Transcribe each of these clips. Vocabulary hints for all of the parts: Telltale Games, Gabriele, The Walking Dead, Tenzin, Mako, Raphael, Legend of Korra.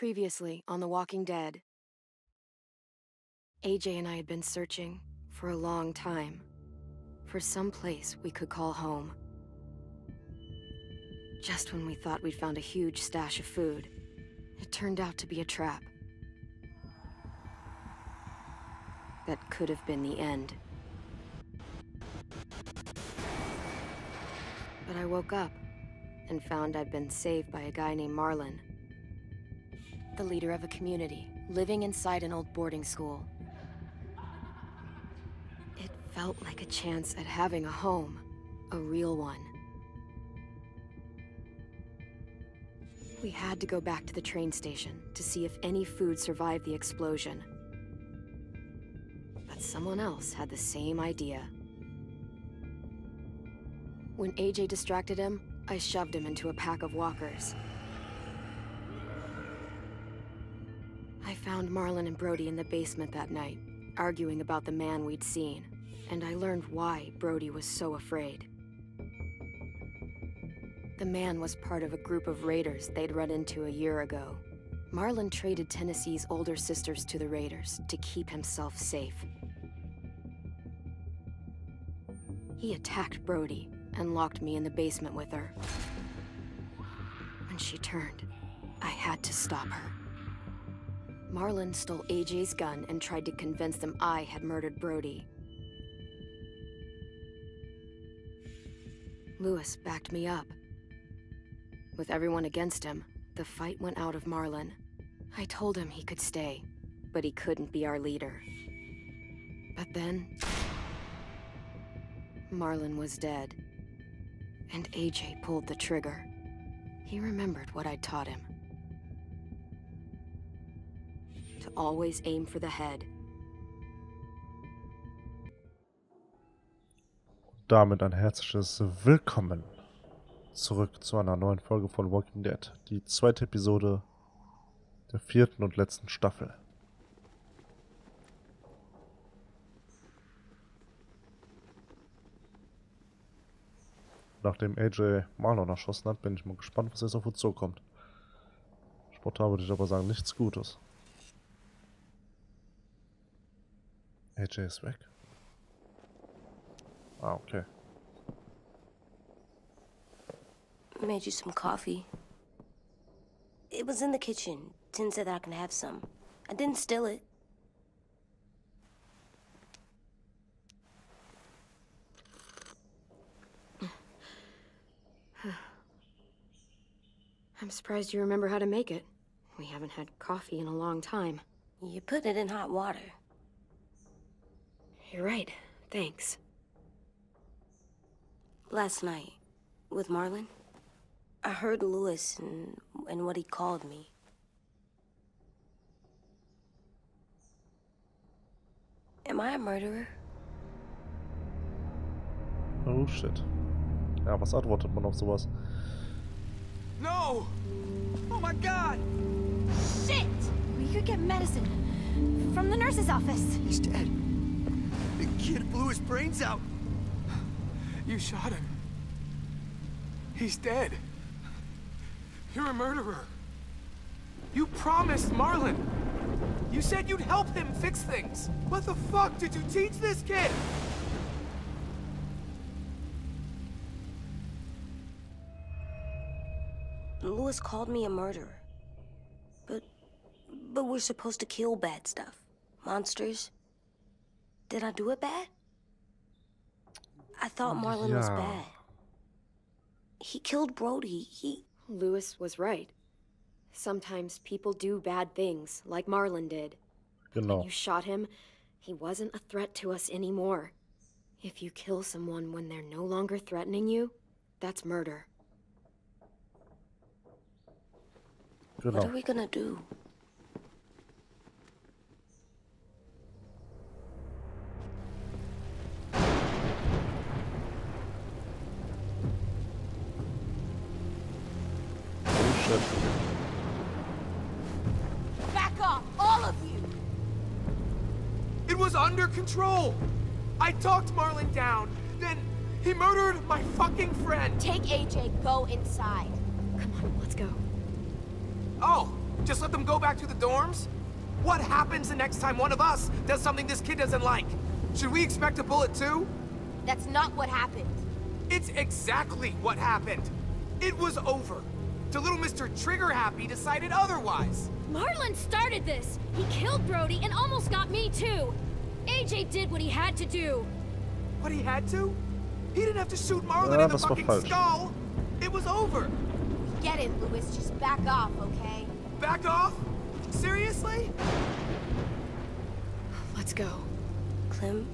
Previously on The Walking Dead, AJ and I had been searching for a long time for some place we could call home. Just when we thought we'd found a huge stash of food, it turned out to be a trap. That could have been the end. But I woke up and found I'd been saved by a guy named Marlon, the leader of a community living inside an old boarding school. It felt like a chance at having a home, a real one. We had to go back to the train station to see if any food survived the explosion. But someone else had the same idea. When AJ distracted him, I shoved him into a pack of walkers. I found Marlon and Brody in the basement that night, arguing about the man we'd seen, and I learned why Brody was so afraid. The man was part of a group of raiders they'd run into a year ago. Marlon traded Tennessee's older sisters to the raiders to keep himself safe. He attacked Brody and locked me in the basement with her. When she turned, I had to stop her. Marlon stole AJ's gun and tried to convince them I had murdered Brody. Lewis backed me up. With everyone against him, the fight went out of Marlon. I told him he could stay, but he couldn't be our leader. But then, Marlon was dead, and AJ pulled the trigger. He remembered what I'd taught him. To always aim for the head. Damit ein herzliches Willkommen zurück zu einer neuen Folge von Walking Dead. Die zweite Episode der vierten und letzten Staffel. Nachdem AJ Marlon erschossen hat, bin ich mal gespannt, was jetzt auf uns zukommt. Spontan würde ich aber sagen, nichts Gutes. AJ ist weg. Ah, okay. I made you some coffee. It was in the kitchen. Tin said that I can have some. I didn't steal it. I'm surprised you remember how to make it. We haven't had coffee in a long time. You put it in hot water. You're right. Thanks. Last night, with Marlon, I heard Lewis and what he called me. Am I a murderer? Oh shit. Ja, was antwortet man auf sowas? No! Oh my god! Shit! We could get medicine from the nurse's office. He's dead. The kid blew his brains out. You shot him. He's dead. You're a murderer. You promised Marlon. You said you'd help him fix things. What the fuck did you teach this kid? Lewis called me a murderer. But we're supposed to kill bad stuff. Monsters. Did I do it bad? I thought Marlon was bad. He killed Brody. Lewis was right. Sometimes people do bad things, like Marlon did. When you shot him, he wasn't a threat to us anymore. If you kill someone when they're no longer threatening you, that's murder. What are we gonna do? Back off, all of you! It was under control! I talked Marlon down, then he murdered my fucking friend! Take AJ, go inside. Come on, let's go. Oh, Just let them go back to the dorms? What happens the next time one of us does something this kid doesn't like? Should we expect a bullet too? That's not what happened. It's exactly what happened. It was over. Till little Mr. Trigger Happy decided otherwise. Marlon started this. He killed Brody and almost got me too. AJ did what he had to do. What he had to? He didn't have to shoot Marlon in the fucking skull. It was over. Get it, Lewis. Just back off, okay? Back off? Seriously? Let's go. Clem?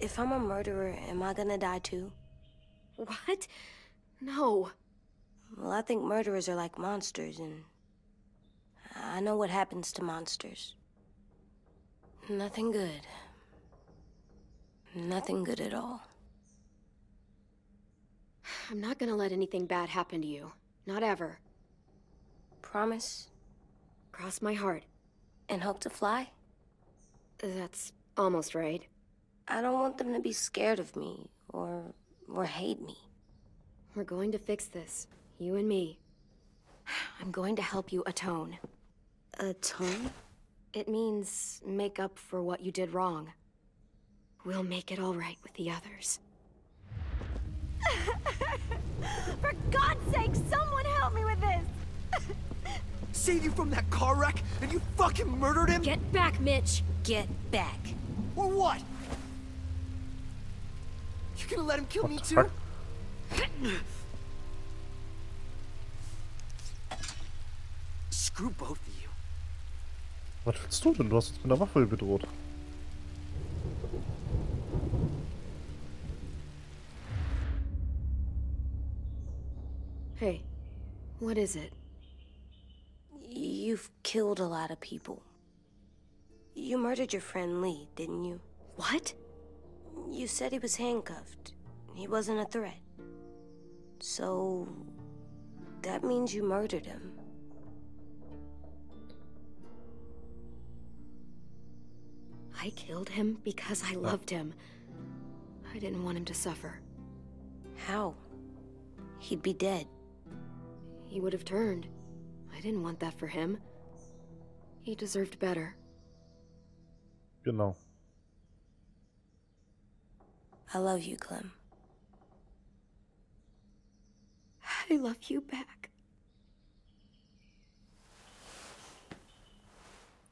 If I'm a murderer, am I gonna die too? What? No. Well, I think murderers are like monsters, and I know what happens to monsters. Nothing good. Nothing good at all. I'm not gonna let anything bad happen to you. Not ever. Promise? Cross my heart. And hope to fly? That's almost right. I don't want them to be scared of me, or hate me. We're going to fix this, you and me. I'm going to help you atone. Atone? It means make up for what you did wrong. We'll make it all right with the others. For God's sake, someone help me with this! Save you from that car wreck, and you fucking murdered him? Get back, Mitch! Get back. Or what? You gonna let him kill me too? Screw both of you. Was willst du denn? Du hast uns mit einer Waffe bedroht. Hey, what is it? You've killed a lot of people. You murdered your friend Lee, didn't you? What? You said he was handcuffed. He wasn't a threat. So, that means you murdered him. I killed him because I loved him. I didn't want him to suffer. How? He'd be dead. He would have turned. I didn't want that for him. He deserved better. Genau. I love you, Clem. I love you back.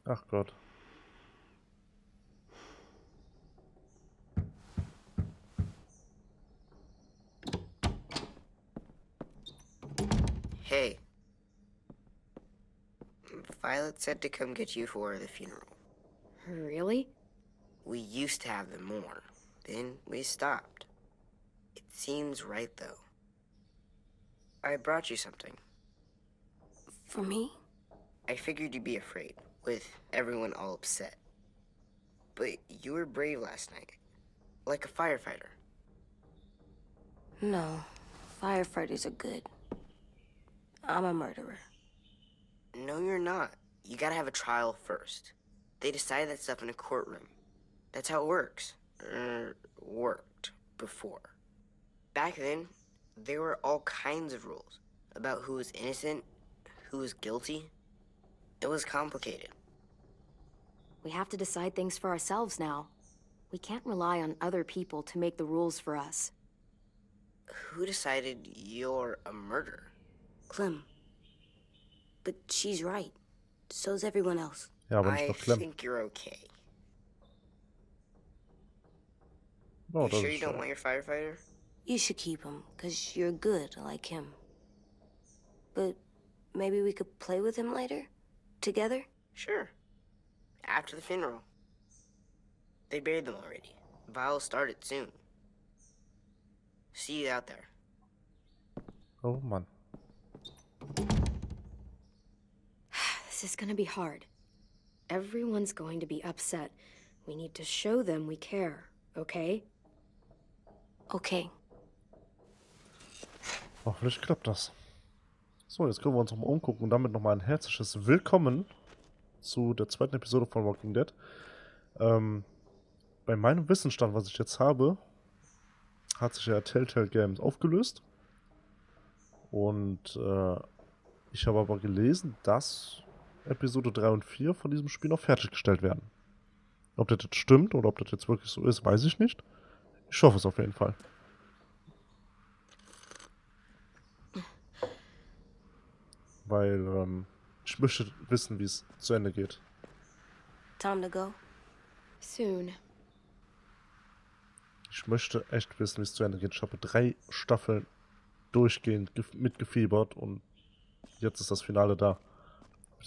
Ach Gott. Hey. Violet said to come get you for the funeral. Really? We used to have them more. Then we stopped. It seems right, though. I brought you something. For me? I figured you'd be afraid, with everyone all upset. But you were brave last night. Like a firefighter. No. Firefighters are good. I'm a murderer. No, you're not. You gotta have a trial first. They decide that stuff in a courtroom. That's how it works. Worked before. Back then, there were all kinds of rules about who was innocent, who was guilty. It was complicated. We have to decide things for ourselves now. We can't rely on other people to make the rules for us. Who decided you're a murderer? Clem. But she's right. So's everyone else. Ja, aber nicht doch Clem. I think you're okay. Oh, you sure you don't want your firefighter? You should keep him, because you're good like him. But maybe we could play with him later? Together? Sure. After the funeral. They buried them already. Vile started soon. See you out there. Oh, man. This is gonna be hard. Everyone's going to be upset. We need to show them we care, okay? Okay. Hoffentlich klappt das. So, jetzt können wir uns nochmal umgucken und damit nochmal ein herzliches Willkommen zu der zweiten Episode von Walking Dead. Bei meinem Wissensstand, was ich jetzt habe, hat sich ja Telltale Games aufgelöst. Und Ich habe aber gelesen, dass Episode 3 und 4 von diesem Spiel noch fertiggestellt werden. Ob das jetzt stimmt oder ob das jetzt wirklich so ist, weiß ich nicht. Ich hoffe es auf jeden Fall. Weil ich möchte wissen, wie es zu Ende geht. Time to go. Soon. Ich möchte echt wissen, wie es zu Ende geht. Ich habe 3 Staffeln durchgehend mitgefiebert und jetzt ist das Finale da.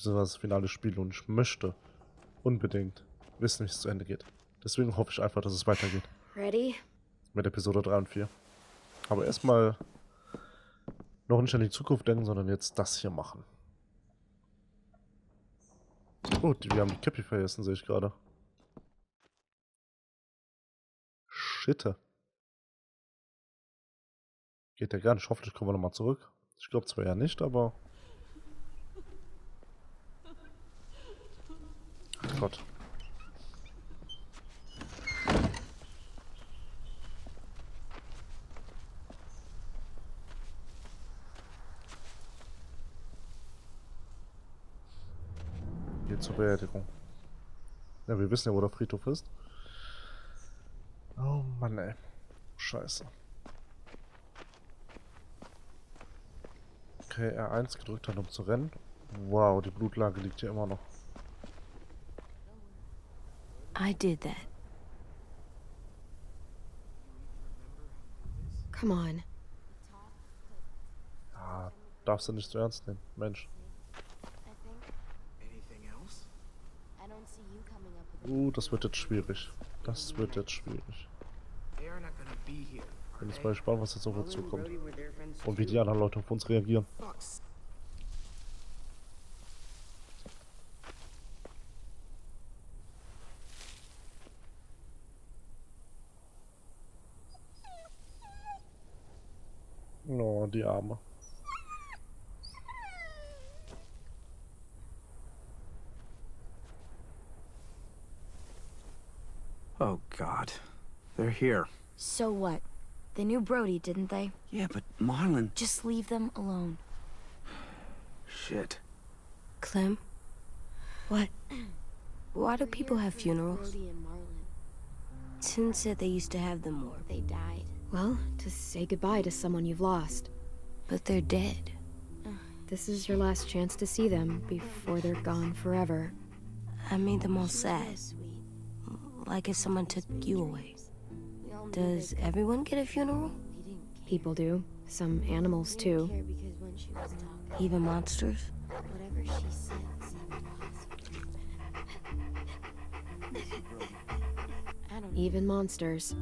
Das finale Spiel und ich möchte unbedingt wissen, wie es zu Ende geht. Deswegen hoffe ich einfach, dass es weitergeht. Ready? Mit Episode 3 und 4. Aber erstmal noch nicht an die Zukunft denken, sondern jetzt das hier machen. Oh, wir haben die Käppi vergessen, sehe ich gerade. Schitte. Geht ja gar nicht. Hoffentlich kommen wir nochmal zurück. Ich glaube zwar ja nicht, aber... Ach Gott. Geht zur Beerdigung. Ja, wir wissen ja, wo der Friedhof ist. Oh Mann, ey. Scheiße. Okay, R1 gedrückt hat, um zu rennen. Wow, die Blutlage liegt hier immer noch. I did that. Come on. Ah, darfst du nicht so ernst nehmen, Mensch. Das wird jetzt schwierig. Das wird jetzt schwierig. Ich bin jetzt mal gespannt, was jetzt auf uns zukommt. Und wie die anderen Leute auf uns reagieren. Oh, die Arme. Oh God, they're here. So what? They knew Brody, didn't they? Yeah, but Marlon... Just leave them alone. Shit. Clem? What? Why do people have funerals? Sin said they used to have them more. They died. Well, to say goodbye to someone you've lost. But they're dead. This is your last chance to see them before they're gone forever. I made them all sad. Like if someone took you away. Does everyone get a funeral? People do. Some animals too. Even monsters? Whatever she said seemed possible. Even monsters.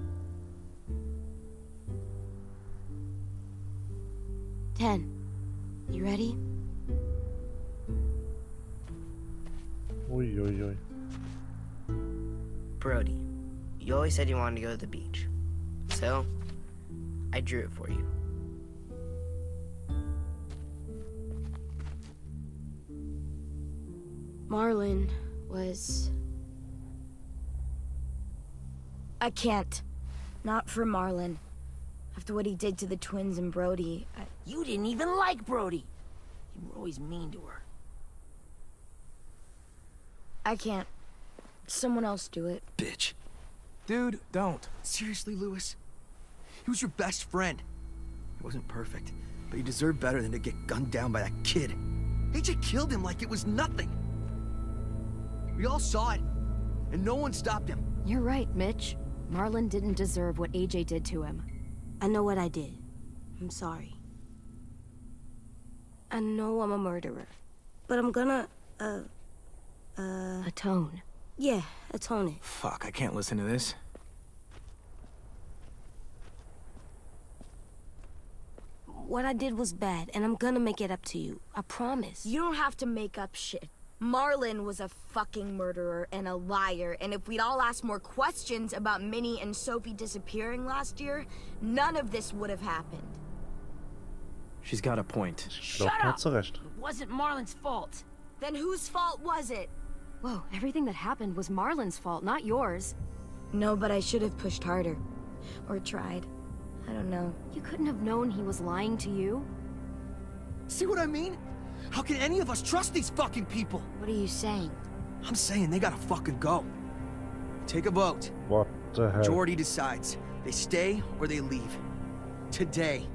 10. You ready? Oi, oi, oi. Brody, you always said you wanted to go to the beach, so I drew it for you. Marlon was... I can't. Not for Marlon. After what he did to the twins and Brody, You didn't even like Brody! You were always mean to her. I can't. Someone else do it. Bitch. Dude, don't. Seriously, Lewis? He was your best friend. He wasn't perfect, but he deserved better than to get gunned down by that kid. AJ killed him like it was nothing. We all saw it, and no one stopped him. You're right, Mitch. Marlon didn't deserve what AJ did to him. I know what I did. I'm sorry. I know I'm a murderer, but I'm gonna, Atone. Yeah, atone it. Fuck, I can't listen to this. What I did was bad, and I'm gonna make it up to you. I promise. You don't have to make up shit. Marlon was a fucking murderer and a liar, and if we'd all asked more questions about Minnie and Sophie disappearing last year, none of this would have happened. She's got a point. Shut up! It wasn't Marlon's fault. Then whose fault was it? Whoa, everything that happened was Marlon's fault, not yours. No, but I should have pushed harder. Or tried. I don't know. You couldn't have known he was lying to you? See what I mean? How can any of us trust these fucking people? What are you saying? I'm saying they gotta fucking go. Take a vote. What the hell? Majority decides. They stay or they leave. Today.